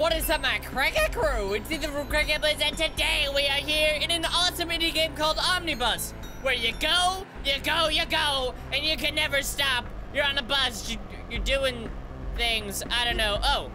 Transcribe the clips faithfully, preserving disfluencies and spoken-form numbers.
What is up, my CrankyCrew? It's Ethan from CrankGameplays, and today we are here in an awesome indie game called Omnibus, where you go, you go, you go, and you can never stop. You're on a bus, you, you're doing things, I don't know. Oh,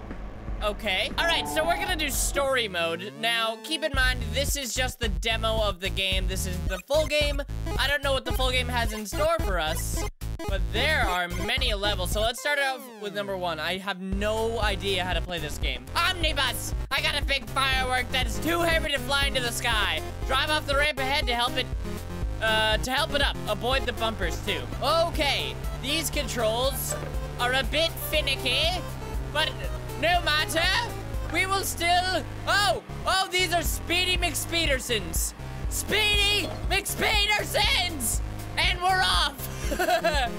okay. All right, so we're gonna do story mode. Now, keep in mind, this is just the demo of the game. This is the full game. I don't know what the full game has in store for us, but there are many levels. So let's start out with number one. I have no idea how to play this game. Omnibus! I got a big firework that is too heavy to fly into the sky. Drive off the ramp ahead to help it, uh, to help it up. Avoid the bumpers too. Okay, these controls are a bit finicky, but no matter, we will still... Oh, oh, these are Speedy McSpeedersons. Speedy McSpeedersons! And we're off!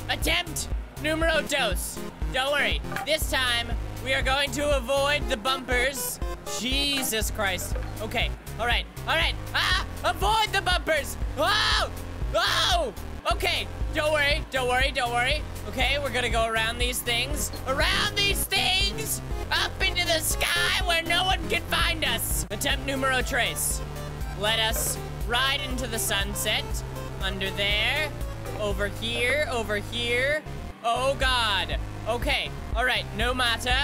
Attempt numero dos. Don't worry, this time we are going to avoid the bumpers. Jesus Christ. Okay, all right, all right. Ah, avoid the bumpers! Oh, oh! Okay, don't worry, don't worry, don't worry. Okay, we're gonna go around these things. Around these things! Up into the sky where no one can find us. Attempt numero tres. Let us ride into the sunset. Under there. Over here. Over here. Oh, God. Okay. All right. No matter.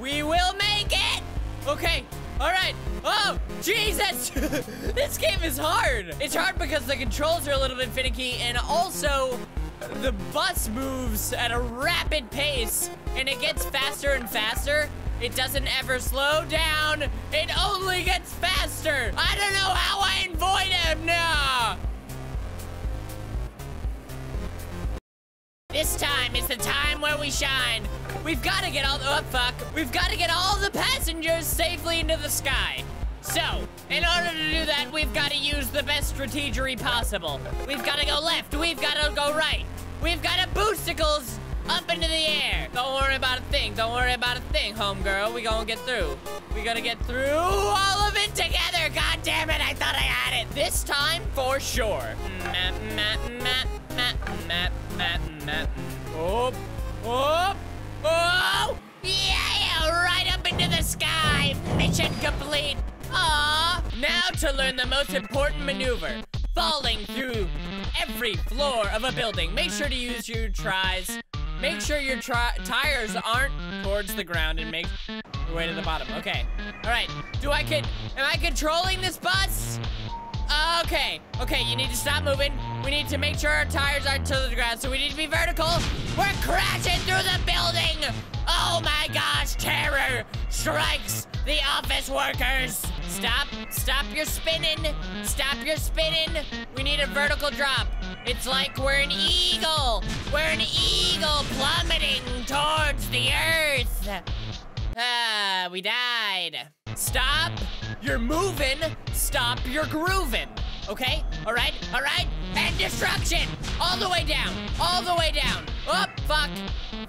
We will make it. Okay. All right. Oh, Jesus. This game is hard. It's hard because the controls are a little bit finicky, and also the bus moves at a rapid pace, and it gets faster and faster. It doesn't ever slow down. It only gets faster. I don't know how I avoid him now. This time is the time where we shine. We've got to get all the oh, fuck. We've got to get all the passengers safely into the sky. So, in order to do that, we've got to use the best strategy possible. We've got to go left. We've got to go right. We've got to boosticles up into the air. Don't worry about a thing. Don't worry about a thing, homegirl. We gonna get through. We gonna get through all of it together. God damn it! I thought I had it. This time for sure. Map, map, map, map, map. Oh, oh, oh! Yeah, right up into the sky. Mission complete. Ah! Now to learn the most important maneuver: falling through every floor of a building. Make sure to use your tries. Make sure your tri tires aren't towards the ground, and make your way to the bottom. Okay. All right. Do I can? Am I controlling this bus? Okay, okay, you need to stop moving. We need to make sure our tires aren't to the ground, so we need to be vertical. We're crashing through the building! Oh my gosh, terror strikes the office workers! Stop, stop your spinning, stop your spinning. We need a vertical drop. It's like we're an eagle. We're an eagle plummeting towards the earth. Ah, we died. Stop. You're moving. Stop. You're grooving. Okay? All right? All right? And destruction! All the way down. All the way down. Oh, fuck.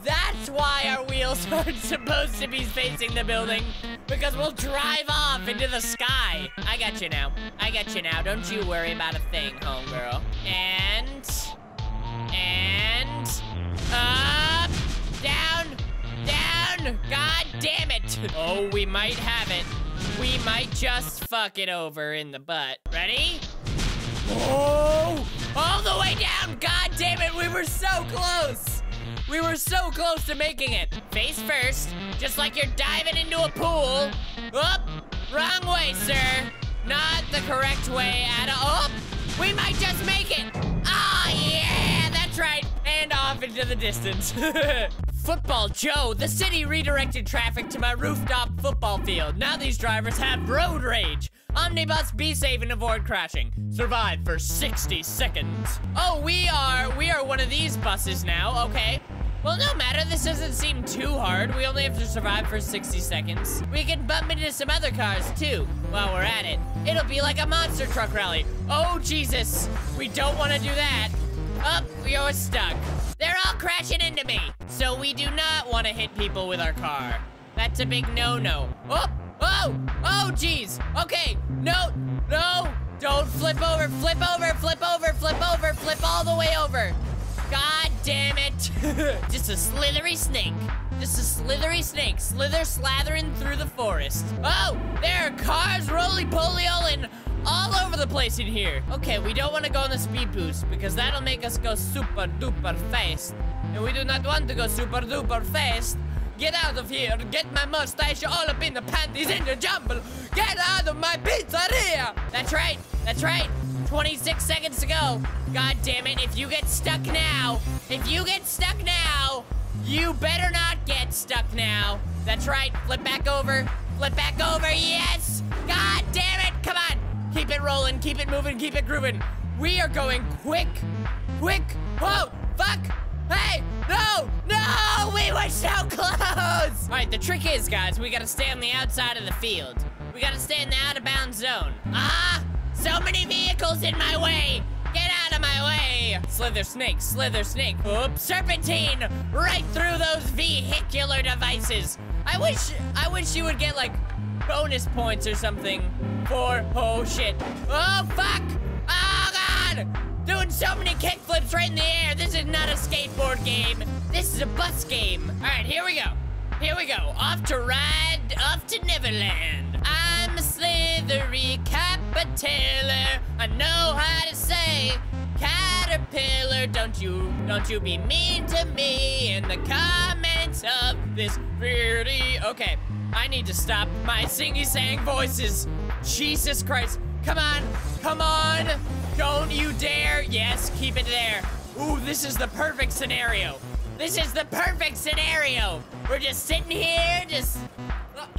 That's why our wheels aren't supposed to be facing the building, because we'll drive off into the sky. I got you now. I got you now. Don't you worry about a thing, homegirl. And... And... Up! Down! Down! God damn it! Oh, we might have it. We might just fuck it over in the butt. Ready? Oh! All the way down! God damn it! We were so close! We were so close to making it. Face first, just like you're diving into a pool. Oop! Wrong way, sir. Not the correct way at all. Oop! We might just make it. Oh, yeah! That's right. And off into the distance. Football Joe, the city redirected traffic to my rooftop football field. Now these drivers have road rage. Omnibus, be safe and avoid crashing. Survive for sixty seconds. Oh, we are, we are one of these buses now, okay. Well, no matter, this doesn't seem too hard. We only have to survive for sixty seconds. We can bump into some other cars too while we're at it. It'll be like a monster truck rally. Oh, Jesus, we don't wanna do that. Up, we are stuck. They're all crashing into me. So we do not want to hit people with our car. That's a big no-no. Oh, oh, oh, jeez. Okay, no, no. Don't flip over, flip over, flip over, flip over, flip all the way over. God damn it. Just a slithery snake. Just a slithery snake. Slither slathering through the forest. Oh, there are cars roly-poly-olin all over the place in here. Okay, we don't want to go on the speed boost because that'll make us go super duper fast. And we do not want to go super duper fast. Get out of here. Get my mustache all up in the panties in the jumble. Get out of my pizzeria. That's right. That's right. twenty-six seconds to go. God damn it. If you get stuck now, if you get stuck now, you better not get stuck now. That's right. Flip back over. Flip back over. Yes. God damn it. Come on. Keep it rolling. Keep it moving. Keep it grooving. We are going quick. Quick. Whoa. Fuck. Hey! No! No! We were so close! Alright, the trick is, guys, we gotta stay on the outside of the field. We gotta stay in the out-of-bounds zone. Ah! So many vehicles in my way! Get out of my way! Slither snake, slither snake. Oops, serpentine! Right through those vehicular devices. I wish, I wish you would get, like, bonus points or something for, oh shit. Oh, fuck! Oh, God! Doing so many kickflips right in the air. This is not a skateboard game. This is a bus game. All right, here we go. Here we go. Off to ride, off to Neverland. I'm a slithery caterpillar. I know how to say caterpillar. Don't you, don't you be mean to me in the comments of this video. Okay, I need to stop my singy-sang voices. Jesus Christ. Come on, come on. Don't you dare. Yes, keep it there. Ooh, this is the perfect scenario. This is the perfect scenario. We're just sitting here, just...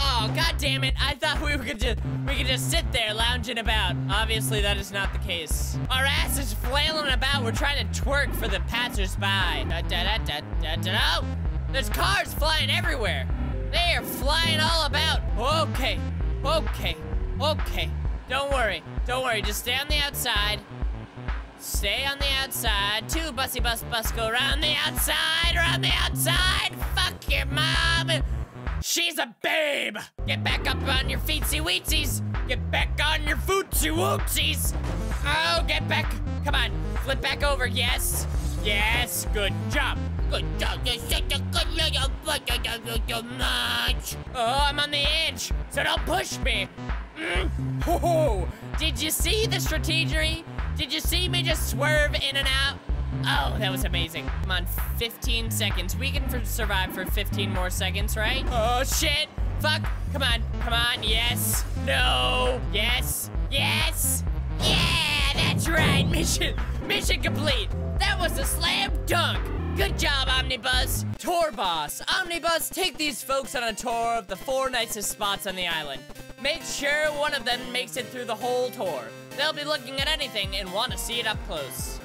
Oh, God damn it. I thought we could just, we could just sit there lounging about. Obviously, that is not the case. Our ass is flailing about. We're trying to twerk for the passersby. Da, da, da, da, da, da. Oh, there's cars flying everywhere. They are flying all about. Okay, okay, okay. Don't worry. Don't worry. Just stay on the outside. Stay on the outside. Two bussy bus bus go round the outside. Round the outside. Fuck your mom. She's a babe. Get back up on your feetsy weetsies. Get back on your footsy wootsies. Oh, get back. Come on. Flip back over. Yes. Yes. Good job. Good job. You're such a good little butter. Thank you so much. Oh, I'm on the edge. So don't push me. Mm. Oh, did you see the strategery? Did you see me just swerve in and out? Oh, that was amazing. Come on, fifteen seconds. We can survive for fifteen more seconds, right? Oh, shit. Fuck. Come on. Come on. Yes. No. Yes. Yes. Yeah, that's right. Mission, mission complete. That was a slam dunk. Good job, Omnibus. Tour boss. Omnibus, take these folks on a tour of the four nicest spots on the island. Make sure one of them makes it through the whole tour. They'll be looking at anything and want to see it up close.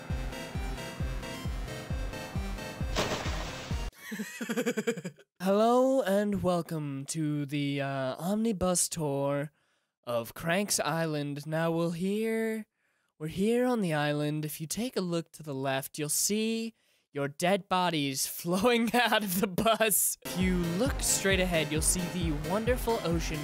Hello and welcome to the uh, Omnibus tour of Cranks Island. Now we'll hear, we're here on the island. If you take a look to the left, you'll see your dead bodies flowing out of the bus. If you look straight ahead, you'll see the wonderful ocean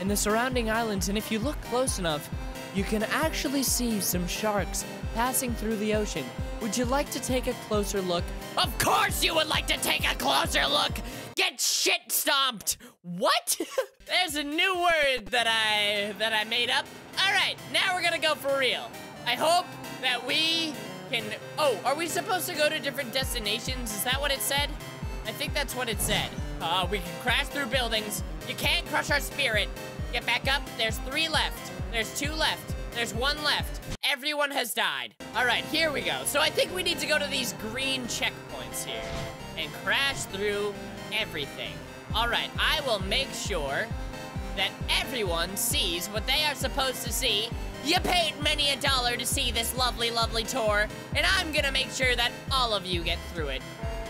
and the surrounding islands, and if you look close enough, you can actually see some sharks passing through the ocean. Would you like to take a closer look? Of course you would like to take a closer look! Get shit stomped! What? There's a new word that I, that I made up. Alright, now we're gonna go for real. I hope that we can... Oh, are we supposed to go to different destinations? Is that what it said? I think that's what it said. Uh, we can crash through buildings. You can't crush our spirit. Get back up. There's three left. There's two left. There's one left. Everyone has died. All right, here we go. So I think we need to go to these green checkpoints here and crash through everything. All right, I will make sure that everyone sees what they are supposed to see. You paid many a dollar to see this lovely, lovely tour, and I'm gonna make sure that all of you get through it.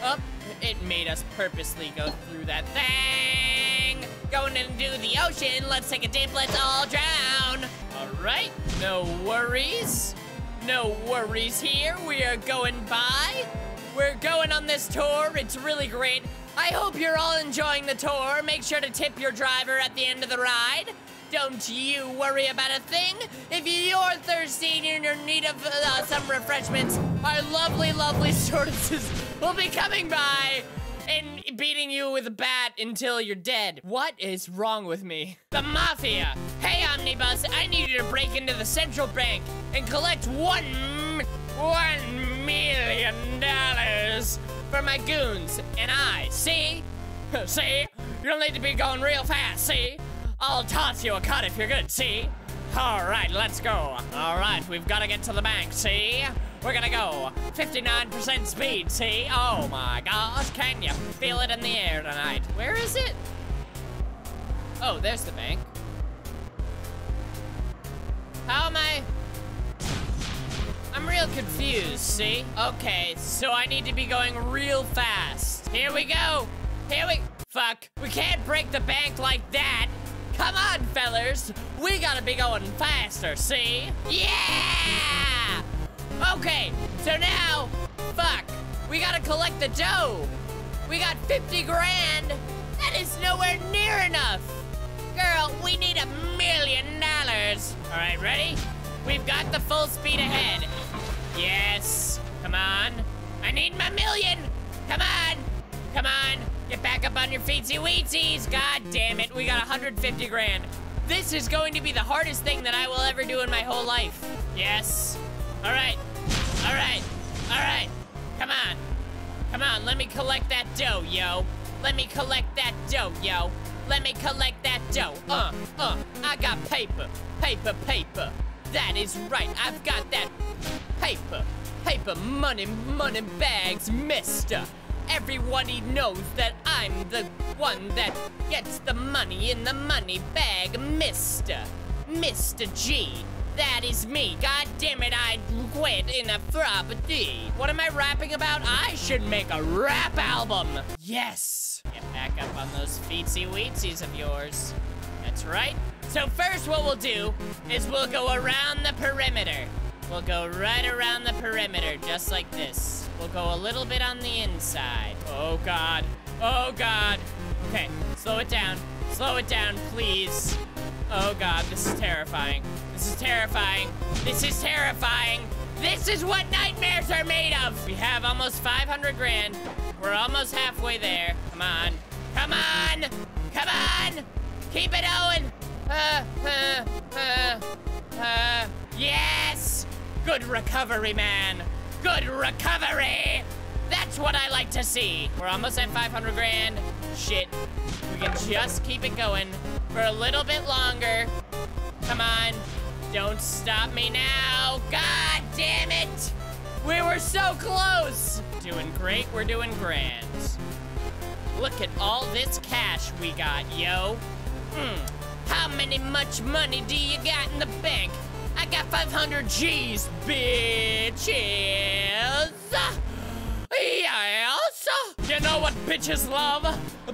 Up. It made us purposely go through that thing. Going into the ocean. Let's take a dip. Let's all drown. All right. No worries. No worries here. We are going by. We're going on this tour. It's really great. I hope you're all enjoying the tour. Make sure to tip your driver at the end of the ride. Don't you worry about a thing. If you're thirsty and you're in need of uh, some refreshments, our lovely, lovely tortoises will be coming by and beating you with a bat until you're dead. What is wrong with me? The Mafia! Hey, Omnibus, I need you to break into the central bank and collect one, one million dollars for my goons and I. See? See? You don't need to be going real fast, see? I'll toss you a cut if you're good, see? All right, let's go. All right, we've got to get to the bank, see? We're gonna go fifty-nine percent speed, see? Oh my gosh, can you feel it in the air tonight? Where is it? Oh, there's the bank. How am I? I'm real confused, see? Okay, so I need to be going real fast. Here we go. Here we, fuck. We can't break the bank like that. Come on, fellas. We gotta be going faster, see? Yeah! Okay, so now, fuck. We gotta collect the dough. We got fifty grand. That is nowhere near enough. Girl, we need a million dollars. All right, ready? We've got the full speed ahead. Yes, come on. I need my million. Come on, come on. Get back up on your feetsy weetsies. God damn it, we got one hundred fifty grand. This is going to be the hardest thing that I will ever do in my whole life. Yes. All right, all right, all right. Come on, come on. Let me collect that dough, yo. Let me collect that dough, yo. Let me collect that dough. Uh, uh, I got paper, paper, paper. That is right, I've got that paper, paper, money, money bags, mister. Everyone knows that I'm the one that gets the money in the money bag, mister. Mister G, that is me. God damn it, I quit in a property. What am I rapping about? I should make a rap album. Yes. Get back up on those feetsy weetsies of yours. That's right. So first what we'll do is we'll go around the perimeter. We'll go right around the perimeter, just like this. We'll go a little bit on the inside. Oh, God. Oh, God. Okay, slow it down. Slow it down, please. Oh, God, this is terrifying. This is terrifying. This is terrifying. This is what nightmares are made of. We have almost five hundred grand. We're almost halfway there. Come on. Come on. Come on. Keep it going. Uh, uh, uh, uh. Yes. Good recovery, man. Good recovery. That's what I like to see. We're almost at five hundred grand. Shit. We can just keep it going for a little bit longer. Come on. Don't stop me now. God damn it. We were so close. Doing great. We're doing grand. Look at all this cash we got, yo. Mm. How many much money do you got in the bank? I got five hundred G's, bitches. Yes. You know what bitches love?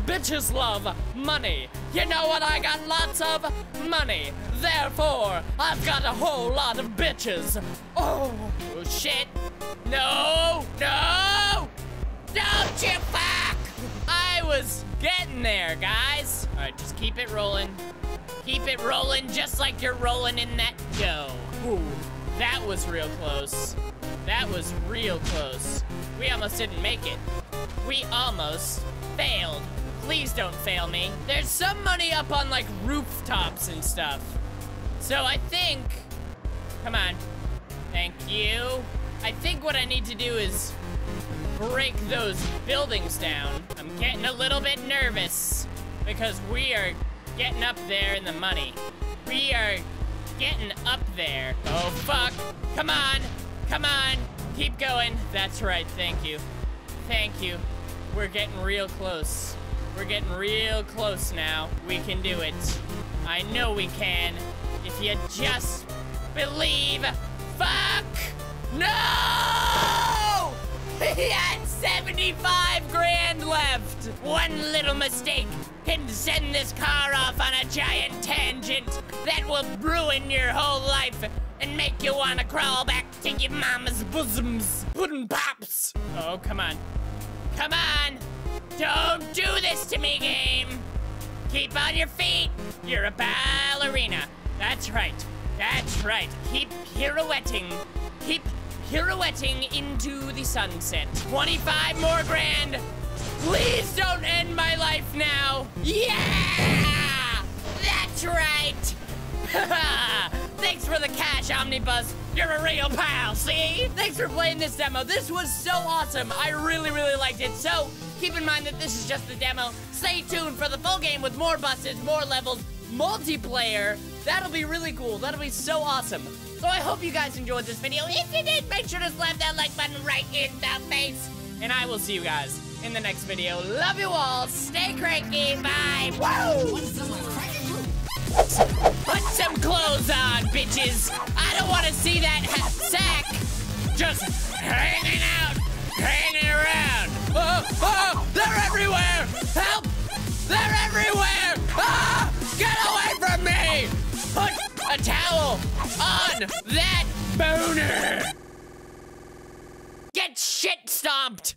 Bitches love money. You know what? I got lots of money. Therefore, I've got a whole lot of bitches. Oh, shit. No, no. Don't you fuck. I was getting there, guys. All right, just keep it rolling. Keep it rolling just like you're rolling in that dough. Ooh, that was real close. That was real close. We almost didn't make it. We almost failed. Please don't fail me. There's some money up on like rooftops and stuff. So I think, come on. Thank you. I think what I need to do is break those buildings down. I'm getting a little bit nervous because we are getting up there in the money. We are getting up there. Oh, fuck. Come on. Come on. Keep going. That's right. Thank you. Thank you. We're getting real close. We're getting real close now. We can do it. I know we can. If you just believe. Fuck. No! He had seventy-five grand left. One little mistake can send this car off on a giant tangent that will ruin your whole life and make you want to crawl back to your mama's bosoms. Puddin' pops. Oh, come on. Come on. Don't do this to me, game. Keep on your feet. You're a ballerina. That's right. That's right. Keep pirouetting. Keep pirouetting into the sunset. twenty-five more grand. Please don't end my life now. Yeah! That's right. Thanks for the cash, Omnibus. You're a real pal, see? Thanks for playing this demo. This was so awesome. I really, really liked it. So keep in mind that this is just the demo. Stay tuned for the full game with more buses, more levels, multiplayer. That'll be really cool. That'll be so awesome. So I hope you guys enjoyed this video. If you did, make sure to slap that like button right in the face. And I will see you guys in the next video. Love you all. Stay cranky. Bye. Whoa! Put some clothes on, bitches. I don't want to see that hat sack just hanging out, hanging around. Oh, oh, they're everywhere. Help. They're everywhere. Ah, get away from me. Put a towel on that boner. Get shit stomped.